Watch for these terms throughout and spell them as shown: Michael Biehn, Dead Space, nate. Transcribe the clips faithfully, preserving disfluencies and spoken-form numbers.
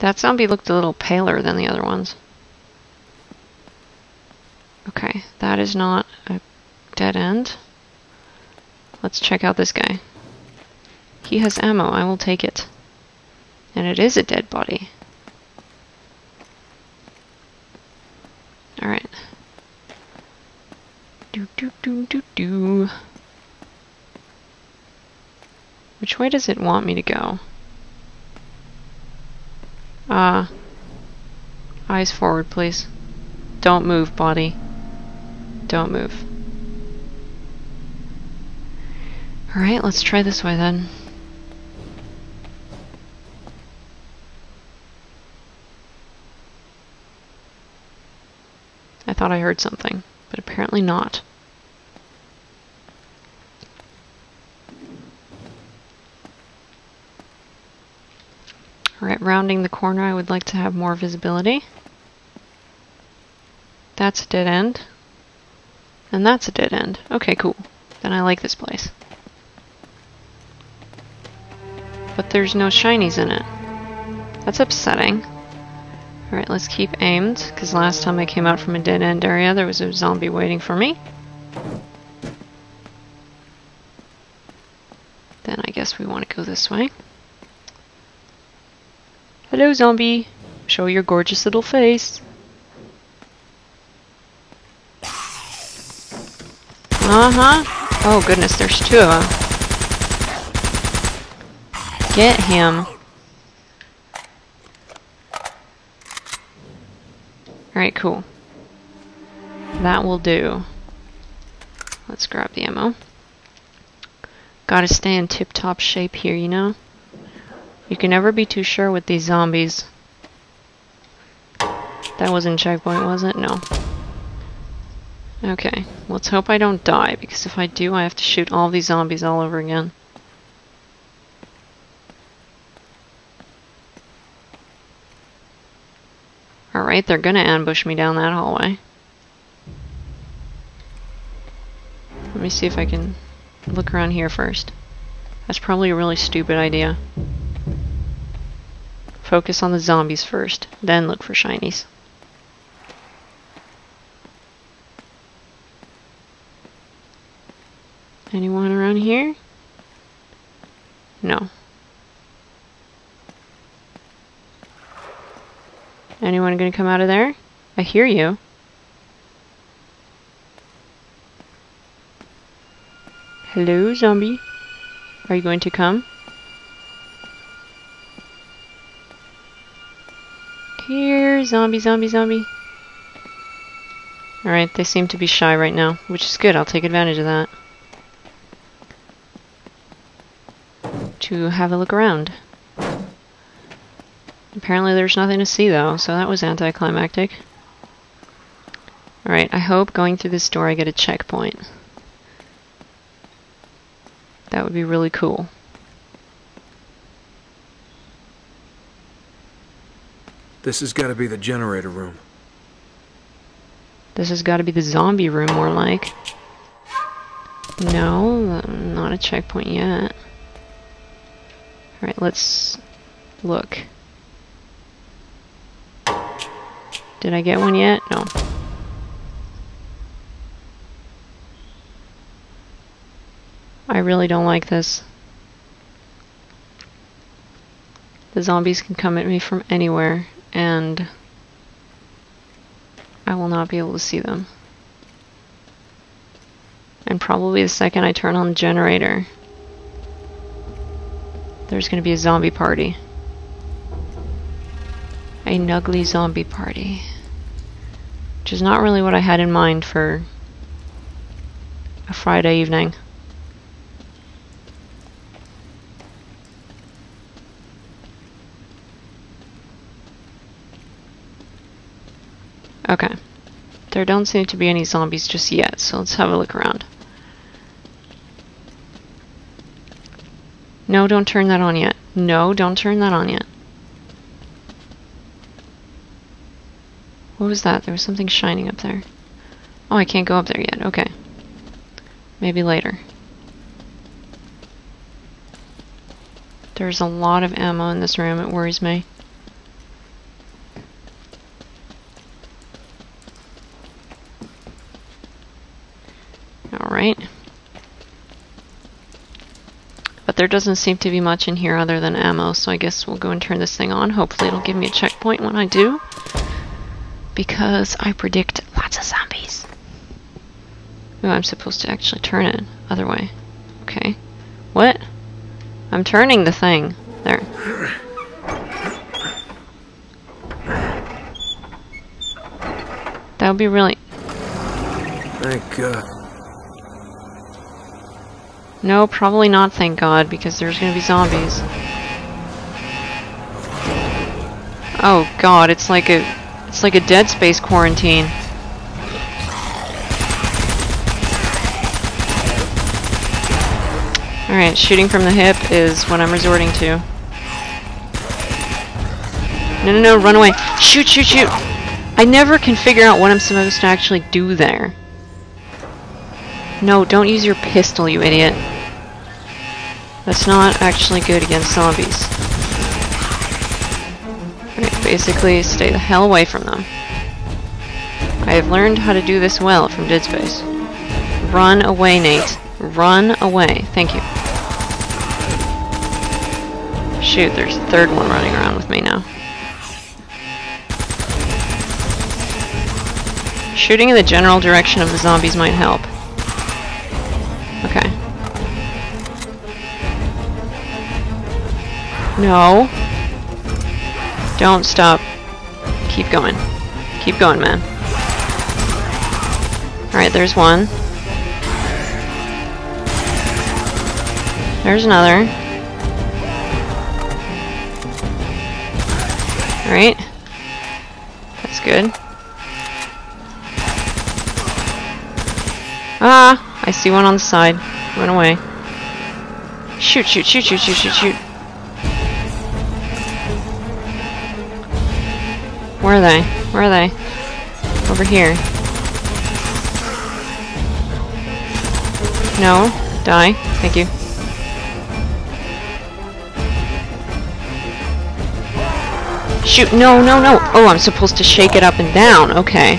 That zombie looked a little paler than the other ones. Okay, that is not a dead end. Let's check out this guy. He has ammo, I will take it. And it is a dead body. Alright. Do do do do do. Which way does it want me to go? Uh, eyes forward, please. Don't move, body. Don't move. Alright, let's try this way then. I thought I heard something, but apparently not. Alright, rounding the corner, I would like to have more visibility. That's a dead end. And that's a dead end. Okay, cool. Then I like this place. But there's no shinies in it. That's upsetting. Alright, let's keep aimed, because last time I came out from a dead end area, there was a zombie waiting for me. Then I guess we want to go this way. Hello, zombie! Show your gorgeous little face! Uh-huh! Oh goodness, there's two of them. Get him! Alright, cool. That will do. Let's grab the ammo. Gotta stay in tip-top shape here, you know? You can never be too sure with these zombies. That wasn't checkpoint, was it? No. Okay, let's hope I don't die, because if I do, I have to shoot all these zombies all over again. Alright, they're gonna ambush me down that hallway. Let me see if I can look around here first. That's probably a really stupid idea. Focus on the zombies first, then look for shinies. Anyone around here? No. Anyone gonna come out of there? I hear you. Hello, zombie. Are you going to come? Here, zombie, zombie, zombie. Alright, they seem to be shy right now, which is good. I'll take advantage of that. To have a look around. Apparently there's nothing to see though, so that was anticlimactic. Alright, I hope going through this door I get a checkpoint. That would be really cool. This has got to be the generator room. This has got to be the zombie room, more like. No, not a checkpoint yet. Alright, let's look. Did I get one yet? No. I really don't like this. The zombies can come at me from anywhere, and I will not be able to see them. And probably the second I turn on the generator, there's gonna be a zombie party. A nuggly zombie party. Which is not really what I had in mind for a Friday evening. Okay. There don't seem to be any zombies just yet, so let's have a look around. No, don't turn that on yet. No, don't turn that on yet. What was that? There was something shining up there. Oh, I can't go up there yet. Okay. Maybe later. There's a lot of ammo in this room. It worries me. there doesn't seem to be much in here other than ammo, so I guess we'll go and turn this thing on. Hopefully it'll give me a checkpoint when I do, because I predict lots of zombies. Oh, I'm supposed to actually turn it other way. Okay. What? I'm turning the thing. There. That would be really... Thank God. No, probably not thank God, because there's gonna be zombies. Oh God, it's like a it's like a Dead Space quarantine. Alright, shooting from the hip is what I'm resorting to. No, no, no, run away. Shoot, shoot, shoot! I never can figure out what I'm supposed to actually do there. No, don't use your pistol, you idiot. That's not actually good against zombies. Alright, basically stay the hell away from them. I have learned how to do this well from Dead Space. Run away, Nate. Run away. Thank you. Shoot, there's a third one running around with me now. Shooting in the general direction of the zombies might help. Okay. No. Don't stop. Keep going. Keep going, man. Alright, there's one. There's another. Alright. That's good. Ah! I see one on the side. Run away. Shoot, shoot, shoot, shoot, shoot, shoot, shoot. Where are they? Where are they? Over here. No. Die. Thank you. Shoot, no, no, no. Oh, I'm supposed to shake it up and down. Okay.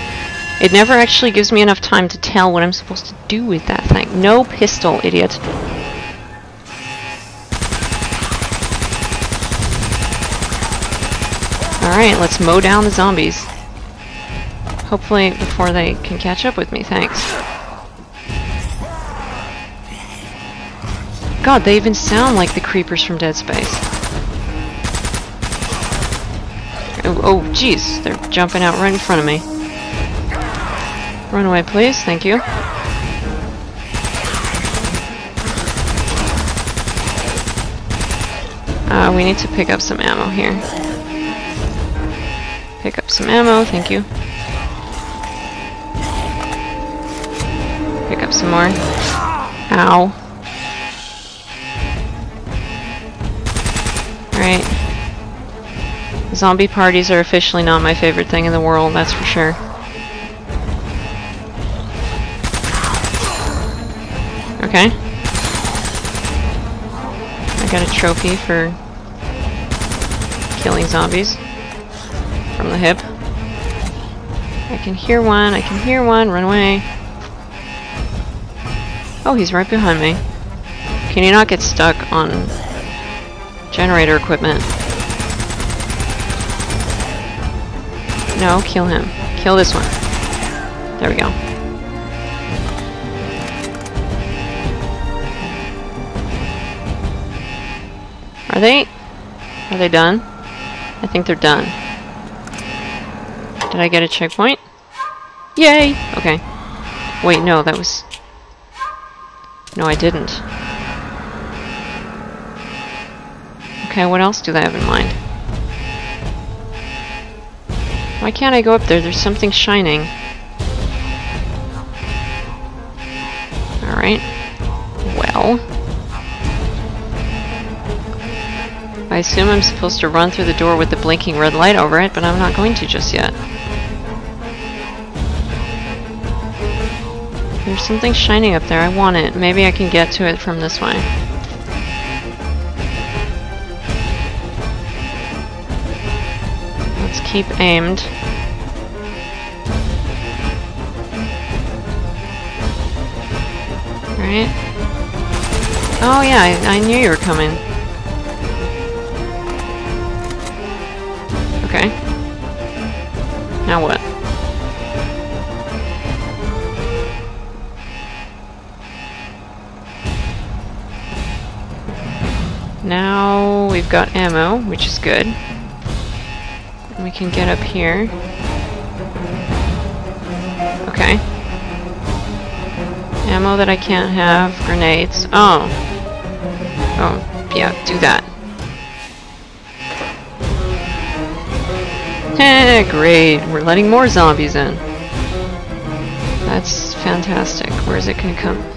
It never actually gives me enough time to tell what I'm supposed to do with that thing. No pistol, idiot. Alright, let's mow down the zombies. Hopefully before they can catch up with me, thanks. God, they even sound like the creepers from Dead Space. Oh, jeez, they're jumping out right in front of me. Run away, please. Thank you. Uh, we need to pick up some ammo here. Pick up some ammo. Thank you. Pick up some more. Ow. Alright. Zombie parties are officially not my favorite thing in the world, that's for sure. Okay. I got a trophy for killing zombies from the hip. I can hear one, I can hear one, run away. Oh, he's right behind me. Can you not get stuck on generator equipment? No, kill him. Kill this one. There we go. Are they... Are they done? I think they're done. Did I get a checkpoint? Yay! Okay. Wait, no, that was... No, I didn't. Okay, what else do they have in mind? Why can't I go up there? There's something shining. Alright. Well. I assume I'm supposed to run through the door with the blinking red light over it, but I'm not going to just yet. There's something shining up there. I want it. Maybe I can get to it from this way. Keep aimed. Alright. Oh yeah, I, I knew you were coming. Okay. Now what? Now we've got ammo, which is good. And we can get up here. Okay. Ammo that I can't have. Grenades. Oh. Oh, yeah, do that. Eh, great. We're letting more zombies in. That's fantastic. Where is it gonna come?